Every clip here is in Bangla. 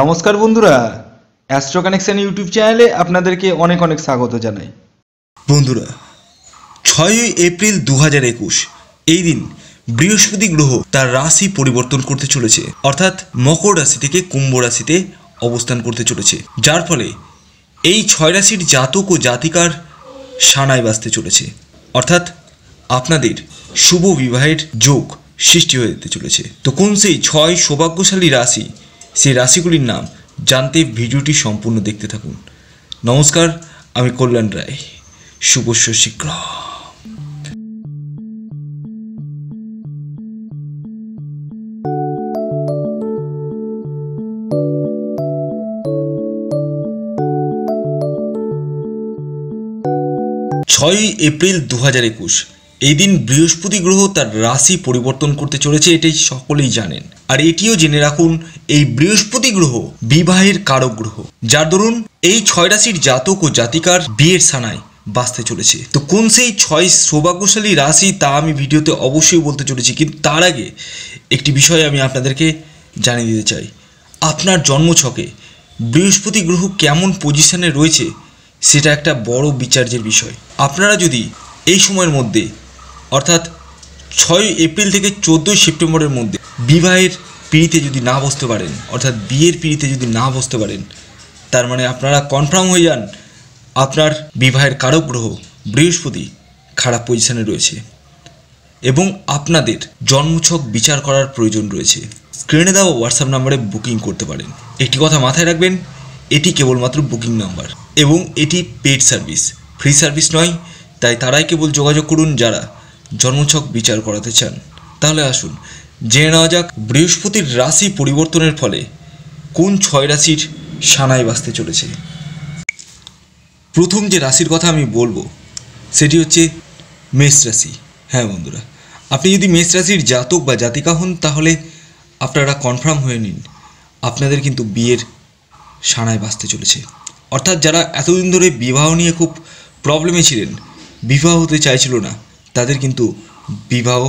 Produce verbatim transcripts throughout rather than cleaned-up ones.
नमस्कार बंधुरा অ্যাস্ট্রো কানেকশন ইউটিউব চ্যানেলে আপনাদেরকে অনেক অনেক স্বাগত জানাই। বন্ধুরা ছয়ই এপ্রিল দু হাজার একুশ এই দিন বৃহস্পতি গ্রহ তার রাশি পরিবর্তন করতে চলেছে, অর্থাৎ মকর রাশি থেকে কুম্ভ রাশিতে অবস্থান করতে চলেছে, যার ফলে এই ছয় রাশির জাতক ও জাতিকার সানায় বাঁচতে চলেছে, অর্থাৎ আপনাদের শুভ বিবাহের যোগ সৃষ্টি হয়ে যেতে চলেছে। তো কোন সেই ছয় সৌভাগ্যশালী রাশি, সেই রাশিগুলির নাম জানতে ভিডিওটি সম্পূর্ণ দেখতে থাকুন। নমস্কার, আমি কল্যাণ রায়। শুভ শীঘ্র। ছয়ই এপ্রিল দু হাজার একুশ এই দিন বৃহস্পতি গ্রহ তার রাশি পরিবর্তন করতে চলেছে, এটাই সকলেই জানেন। আর এটিও জেনে রাখুন, এই বৃহস্পতি গ্রহ বিবাহের কারক গ্রহ, যার দরুন এই ছয় রাশির জাতক ও জাতিকার বিয়ের সানায় বাঁচতে চলেছে। তো কোন সেই ছয় সৌভাগ্যশালী রাশি তা আমি ভিডিওতে অবশ্যই বলতে চলেছি, কিন্তু তার আগে একটি বিষয় আমি আপনাদেরকে জানিয়ে দিতে চাই। আপনার জন্মছকে বৃহস্পতি গ্রহ কেমন পজিশনে রয়েছে সেটা একটা বড় বিচার্যের বিষয়। আপনারা যদি এই সময়ের মধ্যে, অর্থাৎ ছয় এপ্রিল থেকে চোদ্দোই সেপ্টেম্বরের মধ্যে বিবাহের পিঁড়িতে যদি না বসতে পারেন, অর্থাৎ বিয়ের পিঁড়িতে যদি না বসতে পারেন, তার মানে আপনারা কনফার্ম হয়ে যান আপনার বিবাহের কারক গ্রহ বৃহস্পতি খারাপ পজিশানে রয়েছে এবং আপনাদের জন্মছক বিচার করার প্রয়োজন রয়েছে। স্ক্রিনে দেওয়া হোয়াটসঅ্যাপ নাম্বারে বুকিং করতে পারেন। একটি কথা মাথায় রাখবেন, এটি কেবলমাত্র বুকিং নাম্বার এবং এটি পেড সার্ভিস, ফ্রি সার্ভিস নয়। তাই তারাই কেবল যোগাযোগ করুন যারা জন্মছক বিচার করাতে চান। তাহলে আসুন জেনে নেওয়া যাক বৃহস্পতির রাশি পরিবর্তনের ফলে কোন ছয় রাশির সানায় বাঁচতে চলেছে। প্রথম যে রাশির কথা আমি বলবো সেটি হচ্ছে মেষ রাশি। হ্যাঁ বন্ধুরা, আপনি যদি মেষ রাশির জাতক বা জাতিকা হন তাহলে আপনারা কনফার্ম হয়ে নিন, আপনাদের কিন্তু বিয়ের সানায় বাঁচতে চলেছে। অর্থাৎ যারা এতদিন ধরে বিবাহ নিয়ে খুব প্রবলেমে ছিলেন, বিবাহ হতে চাইছিল না, তাদের কিন্তু বিবাহ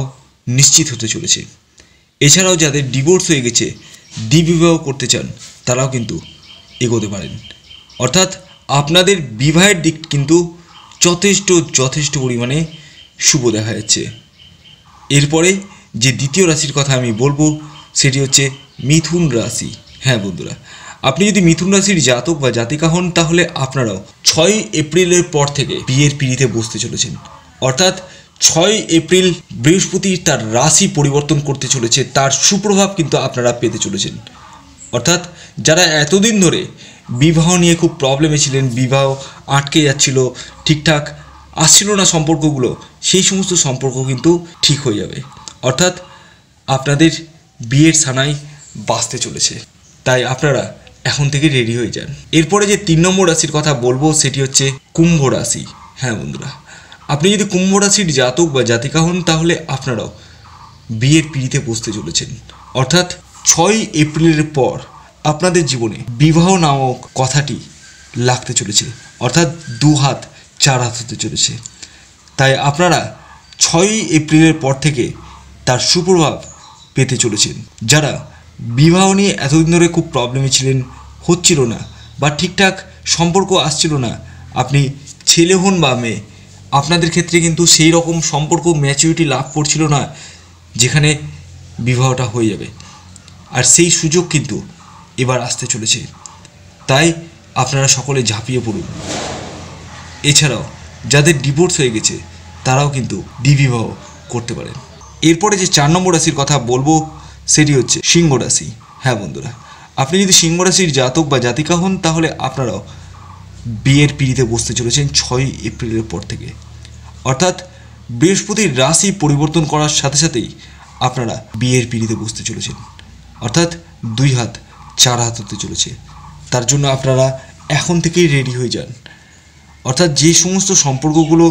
নিশ্চিত হতে চলেছে। এছাড়াও যাদের ডিভোর্স হয়ে গেছে, দ্বিবিবাহ করতে চান, তারাও কিন্তু এগোতে পারেন। অর্থাৎ আপনাদের বিবাহের দিক কিন্তু যথেষ্ট যথেষ্ট পরিমাণে শুভ দেখা যাচ্ছে। এরপরে যে দ্বিতীয় রাশির কথা আমি বলবো সেটি হচ্ছে মিথুন রাশি। হ্যাঁ বন্ধুরা, আপনি যদি মিথুন রাশির জাতক বা জাতিকা হন তাহলে আপনারাও ছয় এপ্রিলের পর থেকে বিয়ের পিঁড়িতে বসতে চলেছেন। অর্থাৎ ছয় এপ্রিল বৃহস্পতি তার রাশি পরিবর্তন করতে চলেছে, তার সুপ্রভাব কিন্তু আপনারা পেতে চলেছেন। অর্থাৎ যারা এতদিন ধরে বিবাহ নিয়ে খুব প্রবলেমে ছিলেন, বিবাহ আটকে যাচ্ছিল, ঠিকঠাক আসছিল না সম্পর্কগুলো, সেই সমস্ত সম্পর্ক কিন্তু ঠিক হয়ে যাবে। অর্থাৎ আপনাদের বিয়ের সানায় বাঁচতে চলেছে, তাই আপনারা এখন থেকে রেডি হয়ে যান। এরপরে যে তিন নম্বর রাশির কথা বলবো সেটি হচ্ছে কুম্ভ রাশি। হ্যাঁ বন্ধুরা, আপনি যদি কুম্ভ রাশির জাতক বা জাতিকা হন তাহলে আপনারাও বিয়ের পিঁড়িতে বসতে চলেছেন। অর্থাৎ ছয় এপ্রিলের পর আপনাদের জীবনে বিবাহ নামক কথাটি লাগতে চলেছে, অর্থাৎ দু হাত চার হাত হতে চলেছে। তাই আপনারা ছয়ই এপ্রিলের পর থেকে তার সুপ্রভাব পেতে চলেছেন। যারা বিবাহ নিয়ে এতদিন ধরে খুব প্রবলেমে ছিলেন, হচ্ছিল না বা ঠিকঠাক সম্পর্ক আসছিল না, আপনি ছেলে হন বা মেয়ে, আপনাদের ক্ষেত্রে কিন্তু সেই রকম সম্পর্ক ম্যাচুরিটি লাভ করছিল না যেখানে বিবাহটা হয়ে যাবে, আর সেই সুযোগ কিন্তু এবার আসতে চলেছে। তাই আপনারা সকলে ঝাঁপিয়ে পড়ুন। এছাড়াও যাদের ডিভোর্স হয়ে গেছে তারাও কিন্তু দ্বিবিবাহ করতে পারেন। এরপরে যে চার নম্বর রাশির কথা বলবো সেটি হচ্ছে সিংহ রাশি। হ্যাঁ বন্ধুরা, আপনি যদি সিংহ রাশির জাতক বা জাতিকা হন তাহলে আপনারাও বিয়ের পিঁড়িতে বসতে চলেছেন ছয়ই এপ্রিলের পর থেকে। অর্থাৎ বৃহস্পতির রাশি পরিবর্তন করার সাথে সাথেই আপনারা বিয়ের পিঁড়িতে বসতে চলেছেন, অর্থাৎ দুই হাত চার হাত হতে চলেছে। তার জন্য আপনারা এখন থেকেই রেডি হয়ে যান। অর্থাৎ যে সমস্ত সম্পর্কগুলো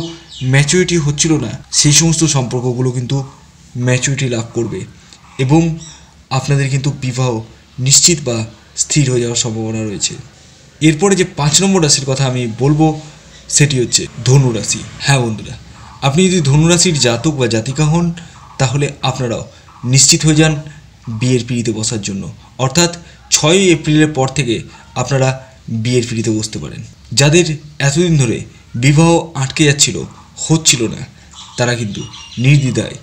ম্যাচুরিটি হচ্ছিল না, সেই সমস্ত সম্পর্কগুলো কিন্তু ম্যাচুরিটি লাভ করবে এবং আপনাদের কিন্তু বিবাহ নিশ্চিত বা স্থির হয়ে যাওয়ার সম্ভাবনা রয়েছে। এরপরে যে পাঁচ নম্বর রাশির কথা আমি বলবো সেটি হচ্ছে ধনুরাশি। হ্যাঁ বন্ধুরা, আপনি যদি ধনুরাশির জাতক বা জাতিকা হন তাহলে আপনারাও নিশ্চিত হয়ে যান বিয়ের পিঁড়িতে বসার জন্য। অর্থাৎ ছয় এপ্রিলের পর থেকে আপনারা বিয়ের ফ্রিতে বসতে পারেন। যাদের এতদিন ধরে বিবাহ আটকে যাচ্ছিল, হচ্ছিল না, তারা কিন্তু নির্দ্বিধায়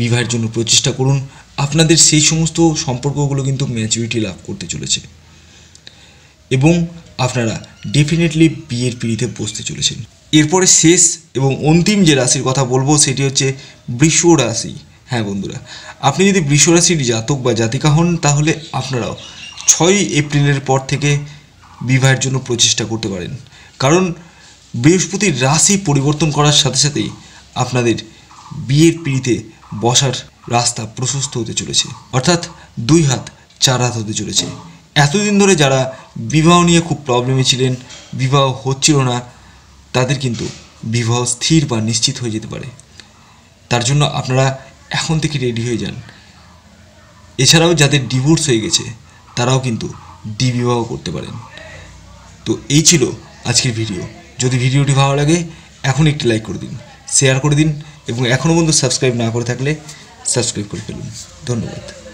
বিবাহের জন্য প্রচেষ্টা করুন। আপনাদের সেই সমস্ত সম্পর্কগুলো কিন্তু ম্যাচুরিটি লাভ করতে চলেছে এবং আপনারা ডেফিনেটলি বিয়ের পিঁড়িতে বসতে চলেছেন। এরপরে শেষ এবং অন্তিম যে রাশির কথা বলবো সেটি হচ্ছে বৃষ রাশি। হ্যাঁ বন্ধুরা, আপনি যদি বৃষ রাশির জাতক বা জাতিকা হন তাহলে আপনারাও ছয় এপ্রিলের পর থেকে বিবাহের জন্য প্রচেষ্টা করতে পারেন, কারণ বৃহস্পতির রাশি পরিবর্তন করার সাথে সাথেই আপনাদের বিয়ের পিঁড়িতে বসার রাস্তা প্রশস্ত হতে চলেছে, অর্থাৎ দুই হাত চার হাত হতে চলেছে। এতদিন ধরে যারা বিবাহ নিয়ে খুব প্রবলেমে ছিলেন, বিবাহ হচ্ছিল না, তাদের কিন্তু বিবাহ স্থির বা নিশ্চিত হয়ে যেতে পারে। তার জন্য আপনারা এখন থেকে রেডি হয়ে যান। এছাড়াও যাদের ডিভোর্স হয়ে গেছে তারাও কিন্তু দ্বিবিবাহ করতে পারেন। তো এই ছিল আজকের ভিডিও। যদি ভিডিওটি ভালো লাগে এখন একটি লাইক করে দিন, শেয়ার করে দিন এবং এখনও বন্ধু সাবস্ক্রাইব না করে থাকলে সাবস্ক্রাইব করে ফেলুন। ধন্যবাদ।